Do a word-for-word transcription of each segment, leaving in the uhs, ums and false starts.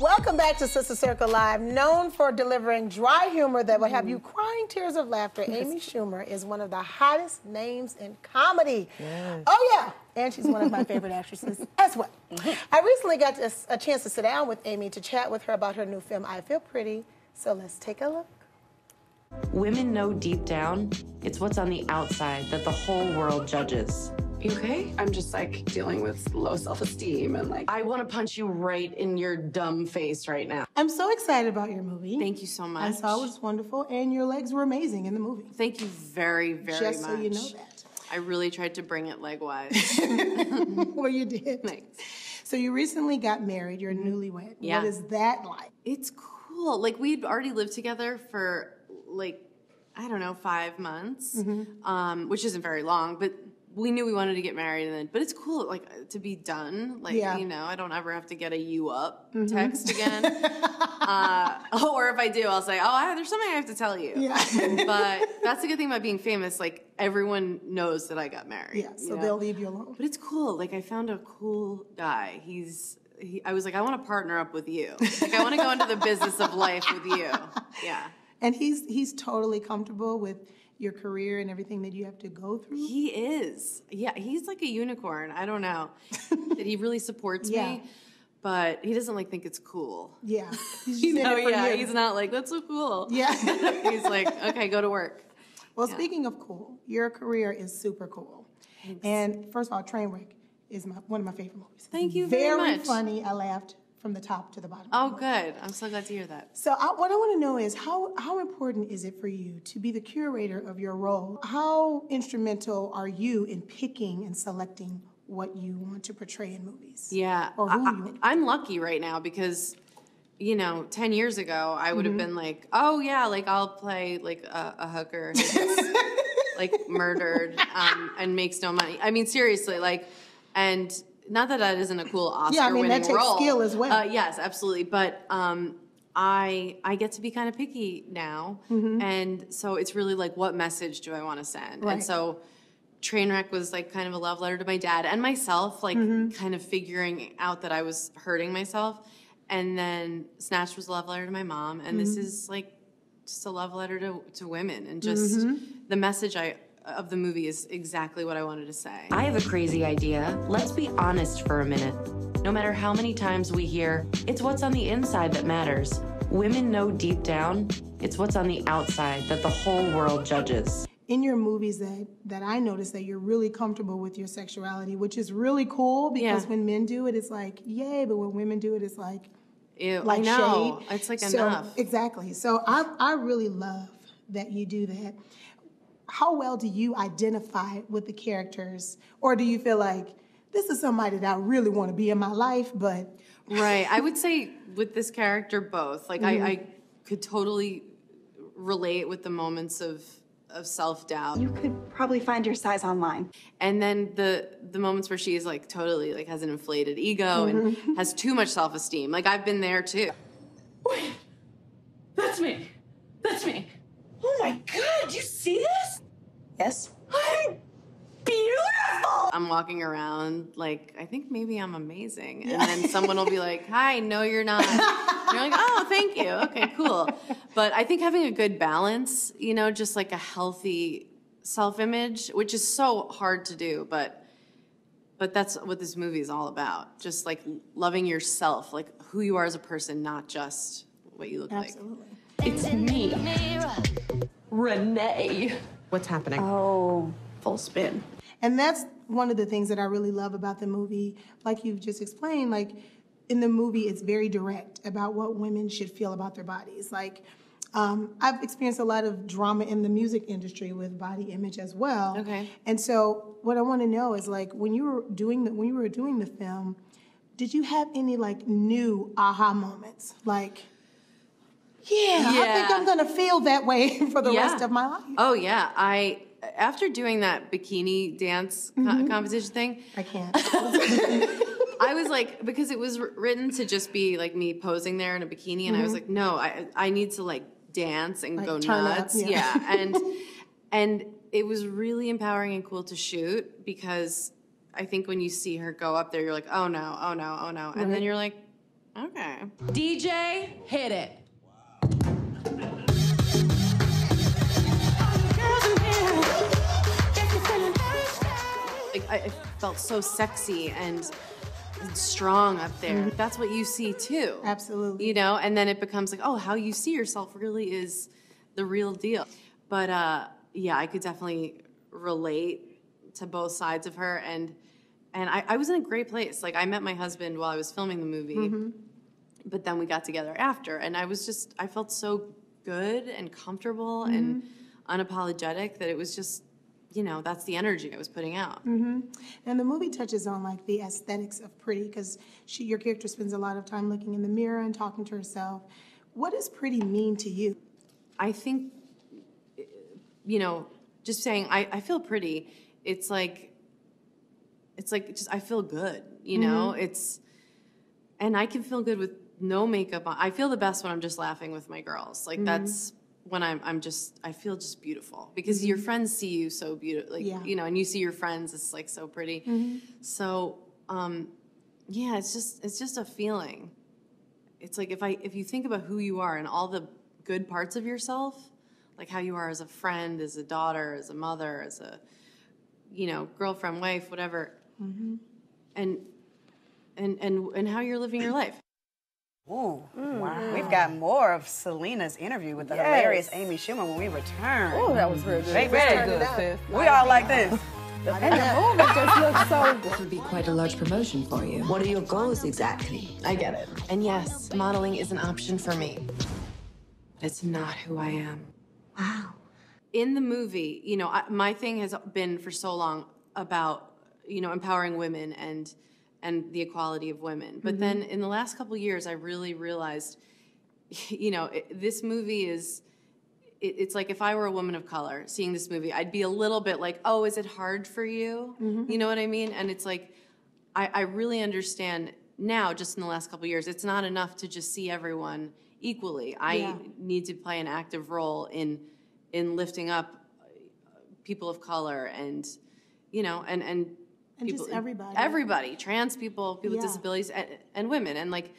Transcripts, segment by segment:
Welcome back to Sister Circle Live, known for delivering dry humor that will have you crying tears of laughter. Amy Schumer is one of the hottest names in comedy. Yes. Oh, yeah. And she's one of my favorite actresses as well. I recently got a chance to sit down with Amy to chat with her about her new film, I Feel Pretty. So let's take a look. Women know deep down, it's what's on the outside that the whole world judges. You okay? I'm just like dealing with low self-esteem and like I want to punch you right in your dumb face right now. I'm so excited about your movie. Thank you so much. I saw it was wonderful and your legs were amazing in the movie. Thank you very, very much. Just so you know that. I really tried to bring it leg-wise. Well, you did. Thanks. So you recently got married. You're newlywed. Yeah. What is that like? It's cool. Like we'd already lived together for like, I don't know, five months, mm-hmm. um, which isn't very long, but we knew we wanted to get married, and then, but it's cool, like, to be done. Like, yeah. You know, I don't ever have to get a you up mm-hmm. text again. uh, or if I do, I'll say, oh, I, there's something I have to tell you. Yeah. But that's the good thing about being famous. Like, everyone knows that I got married. Yeah, so you know? They'll leave you alone. But it's cool. Like, I found a cool guy. He's... He, I was like, I want to partner up with you. Like, I want to go into the business of life with you. Yeah. And he's he's totally comfortable with your career and everything that you have to go through? He is. Yeah, he's like a unicorn. I don't know. That he really supports yeah. me, but he doesn't, like, think it's cool. Yeah. You know, yeah, him. He's not like, that's so cool. Yeah. He's like, okay, go to work. Well, yeah. Speaking of cool, your career is super cool. Thanks. And first of all, Trainwreck is my, one of my favorite movies. Thank you very, very much. Very funny. I laughed from the top to the bottom. Oh, good. I'm so glad to hear that. So I, what I want to know is how, how important is it for you to be the curator of your role? How instrumental are you in picking and selecting what you want to portray in movies? Yeah. Or who I, you want? I'm lucky right now because, you know, ten years ago, I would mm-hmm. have been like, oh, yeah, like I'll play like a, a hooker who gets like murdered um, and makes no money. I mean, seriously, like, and... Not that that isn't a cool Oscar-winning role. Yeah, I mean, that takes role. skill as well. Uh, yes, absolutely. But um, I I get to be kind of picky now, mm-hmm. and so it's really like, what message do I want to send? Right. And so, Trainwreck was like kind of a love letter to my dad and myself, like mm-hmm. kind of figuring out that I was hurting myself, and then Snatched was a love letter to my mom, and mm-hmm. this is like just a love letter to to women, and just mm-hmm. the message I. of the movie is exactly what I wanted to say. I have a crazy idea. Let's be honest for a minute. No matter how many times we hear, it's what's on the inside that matters. Women know deep down, it's what's on the outside that the whole world judges. In your movies that, that I noticed that you're really comfortable with your sexuality, which is really cool because yeah. when men do it, it's like, yay, but when women do it, it's like, ew, like no, shade. It's like so, enough. Exactly. So I, I really love that you do that. How well do you identify with the characters, or do you feel like this is somebody that I really want to be in my life? But right, I would say with this character, both. Like mm-hmm. I, I could totally relate with the moments of of self-doubt. You could probably find your size online, and then the the moments where she is like totally like has an inflated ego mm-hmm. and has too much self-esteem. Like I've been there too. Wait, that's me. That's me. Oh my God! You see this? Yes. I'm beautiful! I'm walking around like, I think maybe I'm amazing. And yeah. then someone will be like, hi, no you're not. And you're like, oh, thank you. Okay, cool. But I think having a good balance, you know, just like a healthy self-image, which is so hard to do, but but that's what this movie is all about. Just like loving yourself, like who you are as a person, not just what you look Absolutely. like. It's me, Renee. What's happening? Oh, full spin. And that's one of the things that I really love about the movie. Like you've just explained, like in the movie, it's very direct about what women should feel about their bodies. Like um, I've experienced a lot of drama in the music industry with body image as well. Okay. And so what I want to know is like when you were doing the when you were doing the film, did you have any like new aha moments? Like. Yeah, yeah, I think I'm going to feel that way for the yeah. rest of my life. Oh, yeah. I After doing that bikini dance mm-hmm. co competition thing. I can't. I was like, because it was written to just be like me posing there in a bikini. Mm-hmm. And I was like, no, I, I need to like dance and like, go nuts. Up, yeah. yeah. And, and it was really empowering and cool to shoot because I think when you see her go up there, you're like, oh, no, oh, no, oh, no. And mm-hmm. then you're like, Okay. D J, hit it. Like, I, I felt so sexy and strong up there. Mm-hmm. That's what you see too. Absolutely. You know, and then it becomes like, oh, how you see yourself really is the real deal. But uh, yeah, I could definitely relate to both sides of her. And and I, I was in a great place. Like, I met my husband while I was filming the movie, mm-hmm. but then we got together after. And I was just, I felt so good and comfortable mm-hmm. and unapologetic that it was just, you know, that's the energy I was putting out. Mm-hmm. And the movie touches on, like, the aesthetics of pretty, because she, your character spends a lot of time looking in the mirror and talking to herself. What does pretty mean to you? I think, you know, just saying, I, I feel pretty, it's like, it's like, just, I feel good, you know? Mm-hmm. It's, and I can feel good with no makeup on. I feel the best when I'm just laughing with my girls. Like, mm-hmm. that's when I'm, I'm just, I feel just beautiful. Because mm-hmm. your friends see you so beautiful, like, yeah. you know, and you see your friends, it's, like, so pretty. Mm-hmm. So, um, yeah, it's just, it's just a feeling. It's like, if I, if you think about who you are and all the good parts of yourself, like how you are as a friend, as a daughter, as a mother, as a, you know, girlfriend, wife, whatever, mm-hmm. and and and and how you're living your life. Ooh, mm. wow. We've got more of Selena's interview with the yes. hilarious Amy Schumer when we return. Ooh, that was really good. They very good, sis. We all like this. And the movie just looks so... This would be quite a large promotion for you. What are your goals exactly? I get it. And yes, modeling is an option for me. It's not who I am. Wow. In the movie, you know, I, my thing has been for so long about, you know, empowering women and and the equality of women. But mm-hmm. then in the last couple of years, I really realized, you know, it, this movie is, it, it's like if I were a woman of color seeing this movie, I'd be a little bit like, oh, is it hard for you? Mm-hmm. You know what I mean? And it's like, I, I really understand now, just in the last couple of years, it's not enough to just see everyone equally. I yeah. need to play an active role in in lifting up people of color and, you know, and and, and people, just everybody, everybody, trans people, people yeah. with disabilities, and, and women, and like,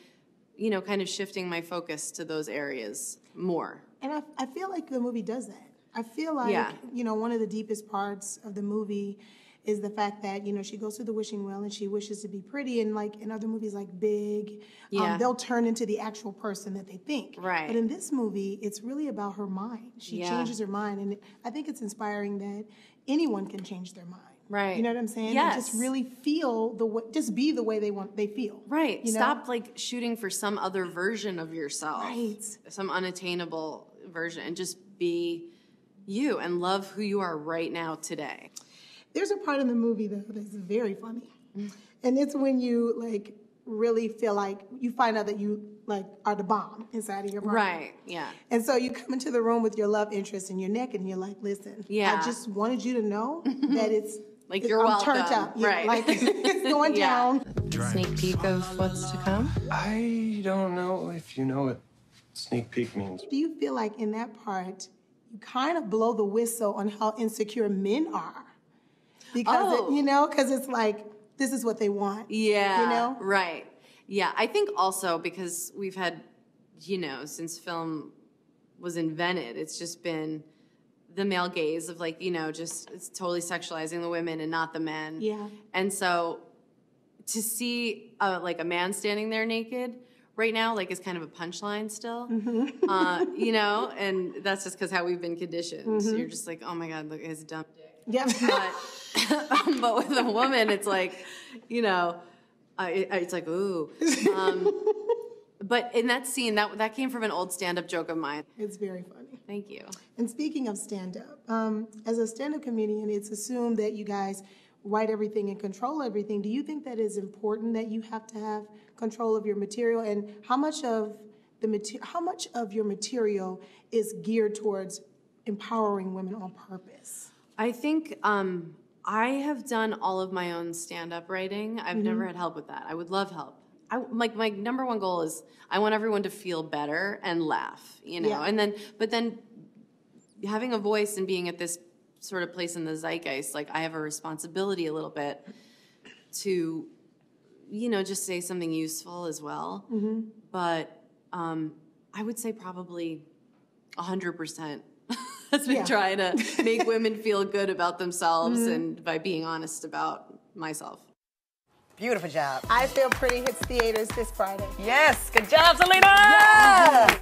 you know, kind of shifting my focus to those areas more. And I, I feel like the movie does that. I feel like yeah. you know, one of the deepest parts of the movie is the fact that, you know, she goes to the wishing well and she wishes to be pretty, and like in other movies like Big, yeah. um, they'll turn into the actual person that they think. Right. But in this movie, it's really about her mind. She yeah. changes her mind, and I think it's inspiring that anyone can change their mind. Right. You know what I'm saying? Yes. And just really feel the way, just be the way they want, they feel. Right. You know? Stop like shooting for some other version of yourself. Right. Some unattainable version, and just be you and love who you are right now today. There's a part in the movie, though, that's very funny. And it's when you, like, really feel like you find out that you, like, are the bomb inside of your brain. Right, yeah. And so you come into the room with your love interest in your neck, and you're like, listen, yeah. I just wanted you to know that it's... like, it's, you're I'm welcome. Turned up. Right. Yeah, like, it's going yeah. down. Sneak peek of what's to come? I don't know if you know what sneak peek means. Do you feel like in that part, you kind of blow the whistle on how insecure men are? Because, oh. it, you know, because it's like, this is what they want. Yeah. You know? Right. Yeah. I think also because we've had, you know, since film was invented, it's just been the male gaze of, like, you know, just it's totally sexualizing the women and not the men. Yeah. And so to see, uh, like, a man standing there naked right now, like, is kind of a punchline still, mm-hmm. uh, you know? And that's just because how we've been conditioned. Mm-hmm. So you're just like, oh, my God, look, his dumb dick. Yeah. But, but with a woman, it's like, you know, uh, it, it's like, ooh. Um, but in that scene, that that came from an old stand-up joke of mine. It's very funny. Thank you. And speaking of stand-up, um, as a stand-up comedian, it's assumed that you guys write everything and control everything. Do you think that is important, that you have to have control of your material? And how much of the mater- how much of your material is geared towards empowering women on purpose? I think um, I have done all of my own stand-up writing. I've mm-hmm. never had help with that. I would love help. I, like, my number one goal is I want everyone to feel better and laugh, you know. Yeah. And then, but then, having a voice and being at this sort of place in the zeitgeist, like, I have a responsibility a little bit to, you know, just say something useful as well. Mm-hmm. but um, I would say probably one hundred percent has been yeah. trying to make women feel good about themselves mm-hmm. and by being honest about myself. Beautiful job. I Feel Pretty hits theaters this Friday. Yes, good job, Syleena! Yeah.